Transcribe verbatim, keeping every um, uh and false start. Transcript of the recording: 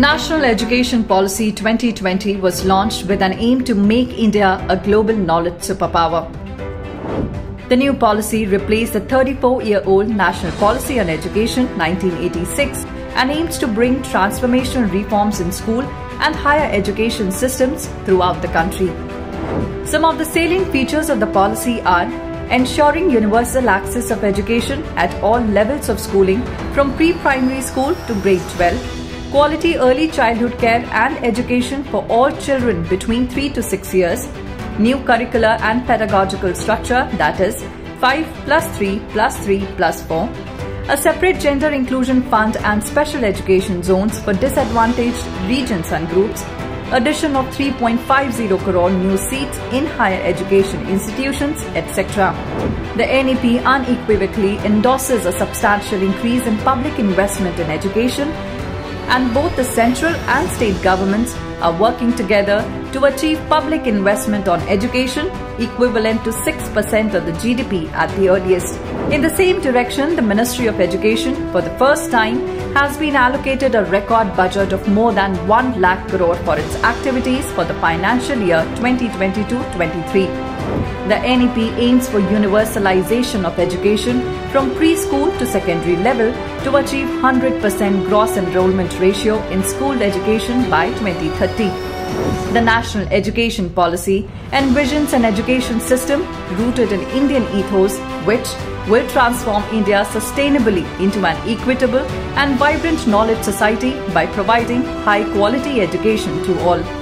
National Education Policy twenty twenty was launched with an aim to make India a global knowledge superpower. The new policy replaced the thirty-four-year-old National Policy on Education nineteen eighty-six and aims to bring transformational reforms in school and higher education systems throughout the country. Some of the salient features of the policy are ensuring universal access of education at all levels of schooling from pre-primary school to grade twelve, quality early childhood care and education for all children between three to six years, new curricular and pedagogical structure, that is five plus three plus three plus four, a separate gender inclusion fund and special education zones for disadvantaged regions and groups, addition of three point five zero crore new seats in higher education institutions, et cetera. The N E P unequivocally endorses a substantial increase in public investment in education, and both the central and state governments are working together to achieve public investment on education equivalent to six percent of the G D P at the earliest. In the same direction, the Ministry of Education, for the first time, has been allocated a record budget of more than one lakh crore for its activities for the financial year twenty twenty-two twenty-three. The N E P aims for universalization of education from preschool to secondary level to achieve one hundred percent gross enrollment ratio in school education by twenty thirty. The National Education Policy envisions an education system rooted in Indian ethos which will transform India sustainably into an equitable and vibrant knowledge society by providing high-quality education to all.